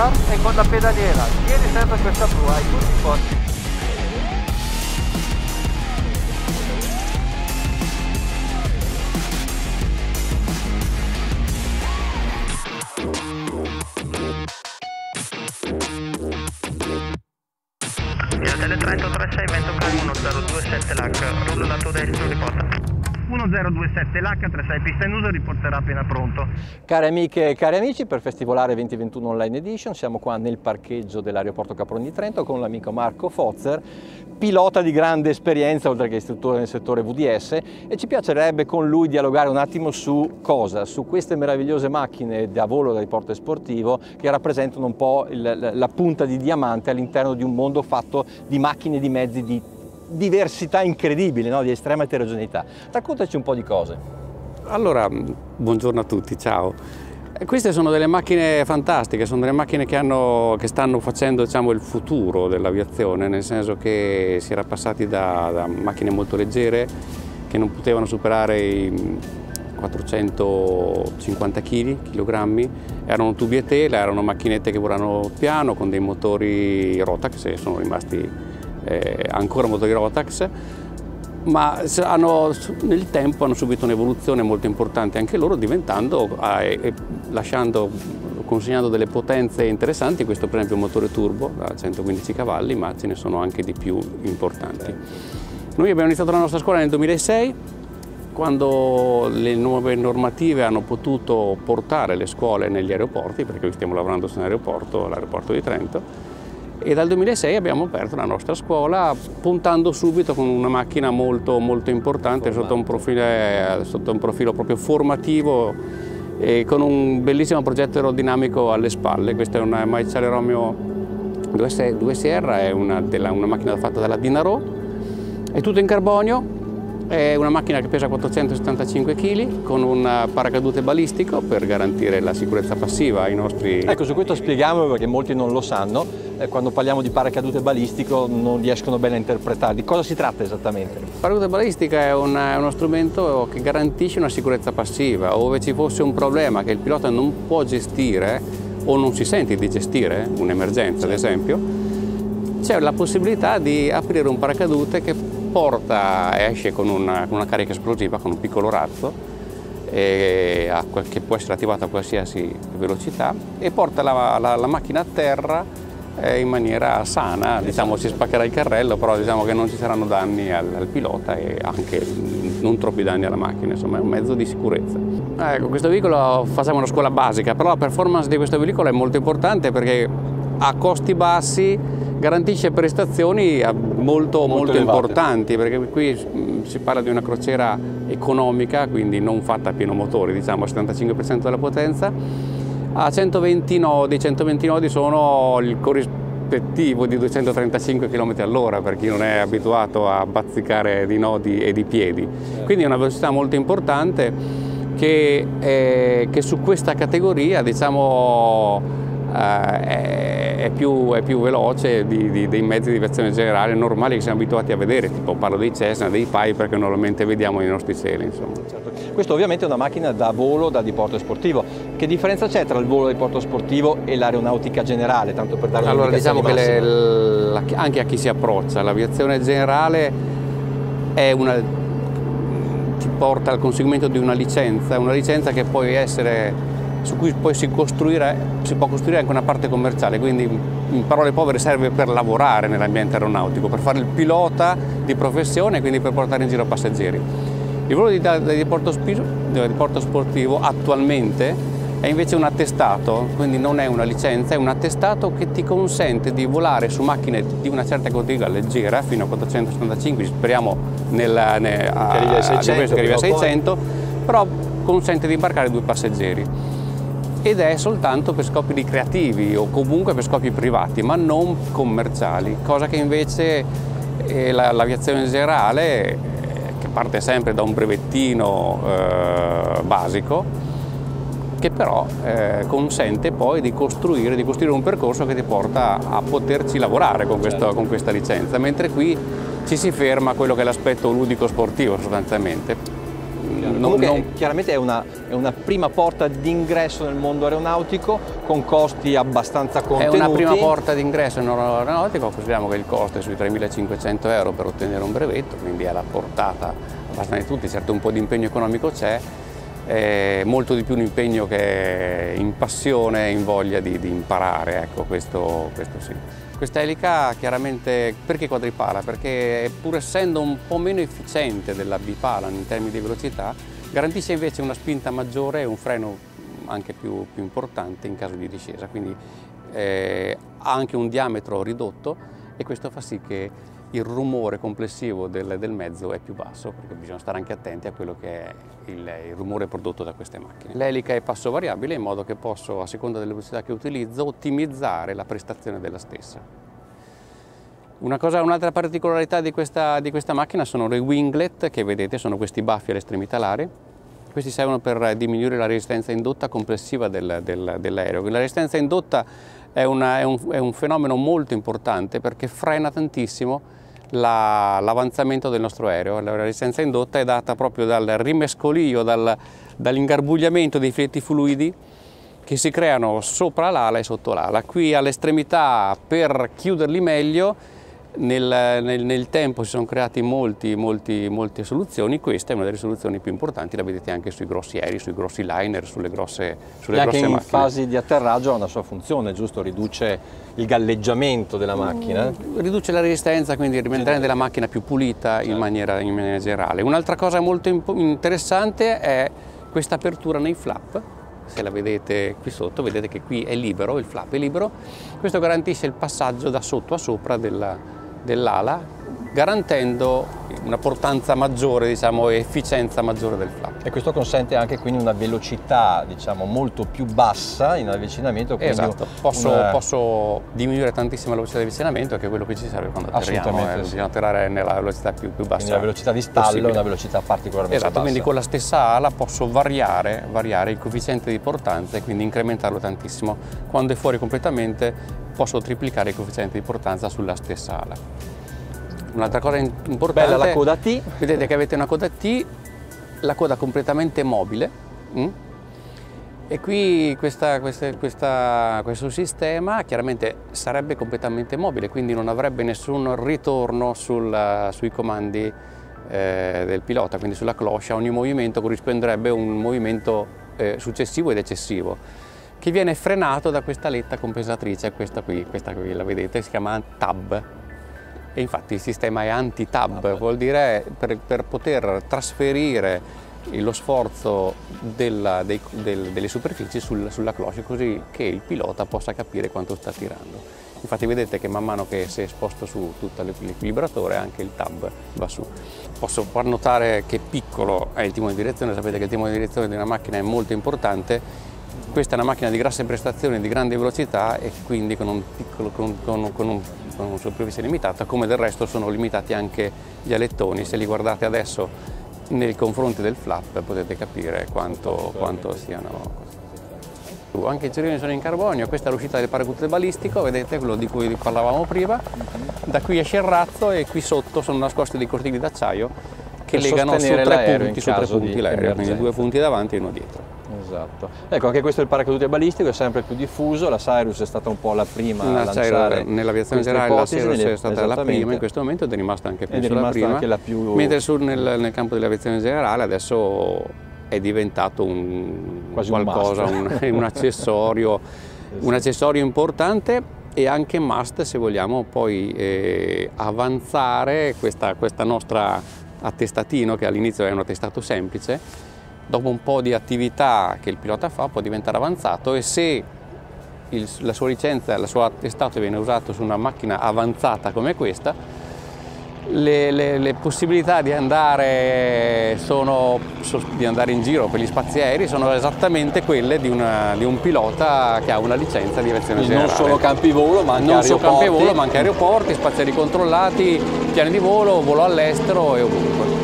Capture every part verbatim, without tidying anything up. car e con la pedaliera, tieni sempre questa blu ai tutti i costi. Piatele tre otto tre sei, vento calmo uno zero due sette L H, rullo lato destro, riporta. uno zero due sette L H trentasei, pista in uso, riporterà appena pronto. Cari amiche e cari amici, per Festivolare duemilaventuno Online Edition siamo qua nel parcheggio dell'aeroporto Caproni di Trento con l'amico Marco Fozzer, pilota di grande esperienza oltre che istruttore nel settore V D S, e ci piacerebbe con lui dialogare un attimo su cosa? Su queste meravigliose macchine da volo da diporto sportivo che rappresentano un po' il, la punta di diamante all'interno di un mondo fatto di macchine e di mezzi di diversità incredibile, no? Di estrema eterogeneità. Raccontaci un po' di cose. Allora, buongiorno a tutti, ciao. Queste sono delle macchine fantastiche, sono delle macchine che, hanno, che stanno facendo, diciamo, il futuro dell'aviazione, nel senso che si era passati da, da macchine molto leggere che non potevano superare i quattrocentocinquanta chilogrammi, erano tubi e tela, erano macchinette che volano piano con dei motori Rotax, sono rimasti Eh, ancora motori Rotax, ma hanno, nel tempo hanno subito un'evoluzione molto importante anche loro, diventando eh, eh, lasciando, consegnando delle potenze interessanti. Questo per esempio è un motore turbo da centoquindici cavalli, ma ce ne sono anche di più importanti. Noi abbiamo iniziato la nostra scuola nel duemilasei, quando le nuove normative hanno potuto portare le scuole negli aeroporti, perché noi stiamo lavorando su un aeroporto, l'aeroporto di Trento, e dal duemilasei abbiamo aperto la nostra scuola puntando subito con una macchina molto, molto importante sotto un, profilo, sotto un profilo proprio formativo e con un bellissimo progetto aerodinamico alle spalle. Questa è una M C R due S I R, è una, della, una macchina fatta dalla Pinnarò, è tutto in carbonio, è una macchina che pesa quattrocentosettantacinque chilogrammi con un paracadute balistico per garantire la sicurezza passiva ai nostri... Ecco, su questo spieghiamo perché molti non lo sanno, quando parliamo di paracadute balistico non riescono bene a interpretare. Di cosa si tratta esattamente? La paracadute balistica è, una, è uno strumento che garantisce una sicurezza passiva, ove ci fosse un problema che il pilota non può gestire o non si sente di gestire, un'emergenza ad esempio, c'è la possibilità di aprire un paracadute che porta, esce con una, con una carica esplosiva, con un piccolo razzo e a, che può essere attivato a qualsiasi velocità, e porta la, la, la macchina a terra eh, in maniera sana, diciamo, si spaccherà il carrello, però diciamo che non ci saranno danni al, al pilota e anche non troppi danni alla macchina, insomma è un mezzo di sicurezza. Ecco, questo veicolo facciamo una scuola basica, però la performance di questo veicolo è molto importante perché a costi bassi garantisce prestazioni molto, molto, molto importanti, perché qui si parla di una crociera economica, quindi non fatta a pieno motore, diciamo al settantacinque per cento della potenza, a centoventi nodi, centoventi nodi sono il corrispettivo di duecentotrentacinque chilometri all'ora per chi non è abituato a bazzicare di nodi e di piedi, quindi è una velocità molto importante che, eh, che su questa categoria, diciamo, Uh, è, è, più, è più veloce di, di, dei mezzi di aviazione generale normali che siamo abituati a vedere, tipo parlo dei Cessna, dei Piper che normalmente vediamo nei nostri cieli. Insomma. Certo. Questo ovviamente è una macchina da volo da diporto sportivo. Che differenza c'è tra il volo da diporto sportivo e l'aeronautica generale? Tanto per dare allora diciamo che le, la, anche a chi si approccia, l'aviazione generale è una, ti porta al conseguimento di una licenza, una licenza che può essere, su cui poi si, si può costruire anche una parte commerciale, quindi in parole povere serve per lavorare nell'ambiente aeronautico, per fare il pilota di professione, quindi per portare in giro passeggeri. Il volo di, di, diporto, di diporto sportivo attualmente è invece un attestato, quindi non è una licenza, è un attestato che ti consente di volare su macchine di una certa categoria leggera, fino a quattrocentosettantacinque, speriamo nella, ne, a, che arrivi a seicento, arrivi a seicento però consente di imbarcare due passeggeri. Ed è soltanto per scopi ricreativi o comunque per scopi privati, ma non commerciali, cosa che invece eh, l'aviazione generale, eh, che parte sempre da un brevettino eh, basico, che però eh, consente poi di costruire, di costruire un percorso che ti porta a poterci lavorare con, questo, con questa licenza, mentre qui ci si ferma a quello che è l'aspetto ludico sportivo sostanzialmente. chiaro. Non, Comunque, non... Chiaramente è una, è una prima porta d'ingresso nel mondo aeronautico con costi abbastanza contenuti. È una prima porta d'ingresso nel mondo aeronautico, consideriamo che il costo è sui tremilacinquecento euro per ottenere un brevetto, quindi è alla portata abbastanza di tutti. Certo, un po' di impegno economico c'è, eh, molto di più un impegno che in passione e in voglia di, di imparare, ecco, questo, questo sì. Questa elica chiaramente perché quadripala? Perché pur essendo un po' meno efficiente della bipala in termini di velocità, garantisce invece una spinta maggiore e un freno anche più, più importante in caso di discesa, quindi eh, ha anche un diametro ridotto e questo fa sì che il rumore complessivo del, del mezzo è più basso, perché bisogna stare anche attenti a quello che è il, il rumore prodotto da queste macchine. L'elica è passo variabile in modo che posso, a seconda delle velocità che utilizzo, ottimizzare la prestazione della stessa. Un'altra un particolarità di questa, di questa macchina sono le winglet, che vedete sono questi baffi all'estremità alare. Questi servono per diminuire la resistenza indotta complessiva del, del, dell'aereo. La resistenza indotta è, una, è, un, è un fenomeno molto importante perché frena tantissimo l'avanzamento la, del nostro aereo. La resistenza indotta è data proprio dal rimescolio, dal, dall'ingarbugliamento dei fletti fluidi che si creano sopra l'ala e sotto l'ala. Qui all'estremità, per chiuderli meglio, Nel, nel, nel tempo si sono creati molti, molti, molte soluzioni. Questa è una delle soluzioni più importanti, la vedete anche sui grossi aerei, sui grossi liner, sulle grosse, sulle grosse macchine. Anche in fasi di atterraggio ha una sua funzione, giusto? Riduce il galleggiamento della macchina. Mm, riduce la resistenza, quindi rende la macchina più pulita, certo, in, maniera, in maniera generale. Un'altra cosa molto interessante è questa apertura nei flap. Se la vedete qui sotto, vedete che qui è libero, il flap è libero. Questo garantisce il passaggio da sotto a sopra della dell'ala, garantendo una portanza maggiore, diciamo, e efficienza maggiore del flap. E questo consente anche quindi una velocità, diciamo, molto più bassa in avvicinamento. Esatto, posso, una... posso diminuire tantissimo la velocità di avvicinamento, che è quello che ci serve quando atterriamo. Assolutamente, eh, sì. Bisogna atterrare nella velocità più, più bassa. Quindi la velocità di stallo è una velocità particolarmente, esatto, bassa. Esatto, quindi con la stessa ala posso variare, variare il coefficiente di portanza e quindi incrementarlo tantissimo. Quando è fuori completamente posso triplicare il coefficiente di portanza sulla stessa ala. Un'altra cosa importante, bella la coda T, vedete che avete una coda T, la coda completamente mobile, mh? e qui questa, questa, questa, questo sistema chiaramente sarebbe completamente mobile, quindi non avrebbe nessun ritorno sul, sui comandi eh, del pilota, quindi sulla cloche. Ogni movimento corrisponderebbe a un movimento eh, successivo ed eccessivo, che viene frenato da questa letta compensatrice. Questa qui, questa qui la vedete, si chiama tab. E infatti il sistema è anti-tab, vuol dire per, per poter trasferire lo sforzo della, dei, del, delle superfici sul, sulla cloche, così che il pilota possa capire quanto sta tirando. Infatti vedete che man mano che si è esposto su tutto l'equilibratore anche il tab va su. Posso far notare che piccolo è il timone di direzione. Sapete che il timone di direzione di una macchina è molto importante. Questa è una macchina di grosse prestazioni, di grande velocità, e quindi con un piccolo, con, con, con un, con una superficie limitata, come del resto sono limitati anche gli alettoni. Se li guardate adesso nei confronti del flap potete capire quanto, quanto siano. Anche i cerchini sono in carbonio. Questa è l'uscita del paracadute balistico, vedete, quello di cui parlavamo prima. Da qui esce il razzo e qui sotto sono nascosti dei cortili d'acciaio che legano su tre punti, su tre punti l'aereo, quindi due punti davanti e uno dietro. Esatto. Ecco, anche questo è il paracadute balistico, è sempre più diffuso. La Cirrus è stata un po' la prima la a lanciare. Nell'aviazione generale la Cirrus è stata la prima, in questo momento ed è rimasta anche, è rimasta la, prima, anche la più. Mentre sul, nel, nel campo dell'aviazione generale adesso è diventato un, quasi qualcosa, un, un, un accessorio, esatto, un accessorio importante, e anche must se vogliamo poi eh, avanzare questa, questa nostra attestatino, che all'inizio è un attestato semplice. Dopo un po' di attività che il pilota fa può diventare avanzato, e se il, la sua licenza, la sua attestato viene usato su una macchina avanzata come questa, le, le, le possibilità di andare, sono, di andare in giro per gli spazi aerei sono esattamente quelle di, una, di un pilota che ha una licenza di aviazione generale. Non solo campi volo, ma anche, non solo campi volo, ma anche aeroporti, spazi aerei controllati, piani di volo, volo all'estero e ovunque.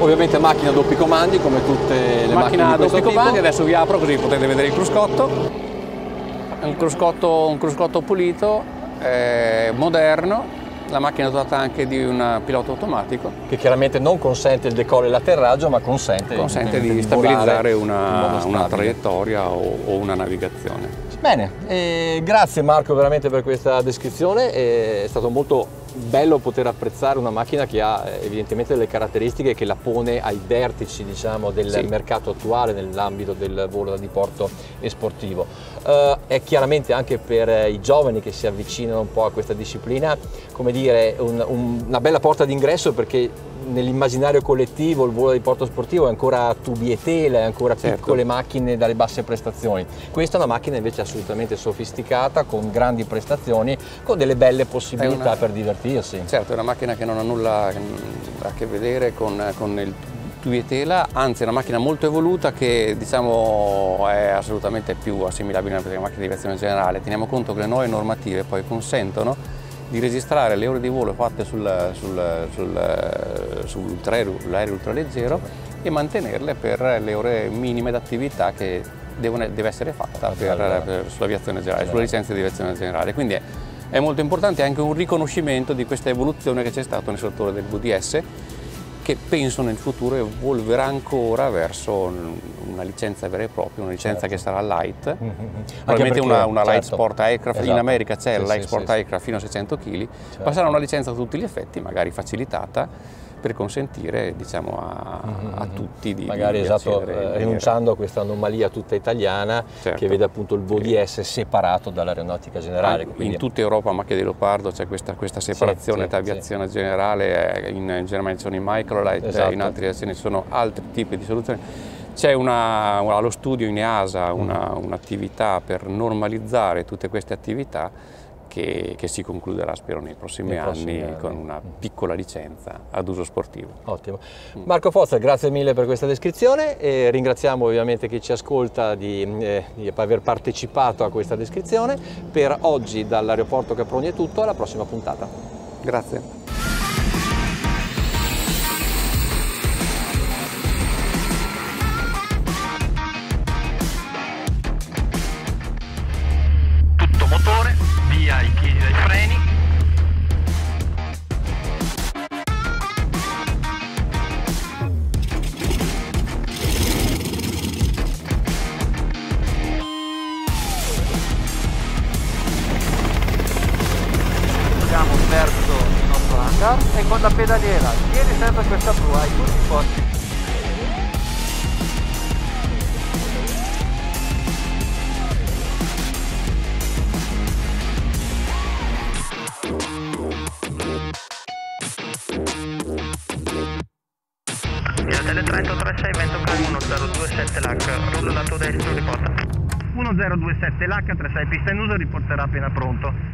Ovviamente macchina a doppi comandi, come tutte le macchina macchine a doppi comandi tipo. Adesso vi apro così potete vedere il cruscotto, un cruscotto, un cruscotto pulito, eh, moderno, La macchina è dotata anche di un pilota automatico. Che chiaramente non consente il decollo e l'atterraggio, ma consente, consente di, di stabilizzare una, una traiettoria o, o una navigazione. Bene, eh, grazie Marco veramente per questa descrizione, eh, è stato molto bello poter apprezzare una macchina che ha eh, evidentemente delle caratteristiche che la pone ai vertici, diciamo, del sì. mercato attuale nell'ambito del volo da diporto e sportivo. Eh, è chiaramente anche per i giovani che si avvicinano un po' a questa disciplina, come dire, un, un, una bella porta d'ingresso, perché nell'immaginario collettivo il volo da diporto sportivo è ancora tubi e tela, è ancora certo. piccole macchine dalle basse prestazioni. Questa è una macchina invece assolutamente sofisticata, con grandi prestazioni, con delle belle possibilità una, per divertirsi. Certo, è una macchina che non ha nulla a che vedere con, con il tubi e tela, anzi è una macchina molto evoluta che, diciamo, è assolutamente più assimilabile a una macchina di aviazione generale. Teniamo conto che le nuove normative poi consentono di registrare le ore di volo fatte sul, sul, sul, sul, sull'aereo ultraleggero e mantenerle per le ore minime d'attività che devono, deve essere fatta per, per, sull'aviazione generale, sulla licenza di aviazione generale. Quindi è, è molto importante anche un riconoscimento di questa evoluzione che c'è stata nel settore del V D S, che penso nel futuro evolverà ancora verso una licenza vera e propria, una licenza certo. che sarà light, mm-hmm. probabilmente perché, una, una certo. light sport aircraft, esatto. in America c'è sì, la light sì, sport sì, aircraft sì. fino a seicento chili, certo. passerà una licenza a tutti gli effetti, magari facilitata, per consentire, diciamo, a, mm-hmm. a tutti di magari di esatto, eh, rinunciando a questa anomalia tutta italiana certo. che vede appunto il V D S separato dall'aeronautica generale. In, quindi... in tutta Europa, macchia di leopardo, c'è questa, questa separazione sì, sì, tra aviazione sì. generale, in, in Germania sono i microlight, esatto. in altre ce ne sono altri tipi di soluzioni. C'è allo studio in EASA un'attività mm. un per normalizzare tutte queste attività, Che, che si concluderà, spero, nei prossimi, nei prossimi anni, anni con una piccola licenza ad uso sportivo. Ottimo. Marco Fozzer, grazie mille per questa descrizione, e ringraziamo ovviamente chi ci ascolta di, eh, di aver partecipato a questa descrizione. Per oggi dall'aeroporto Caproni è tutto, alla prossima puntata. Grazie. E con la pedaliera tieni sempre questa blu ai tutti i posti. Piatele tre otto tre sei, vento calmo uno zero due sette L H, lato destro riporta. uno zero due sette L H, trentasei pista in uso, riporterà appena pronto.